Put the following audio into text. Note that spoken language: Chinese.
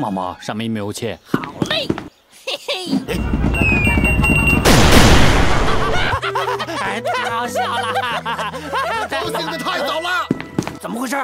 妈妈，上面没有钱。好嘞，嘿嘿。哎，太好笑了！高兴的太早了，怎么回事？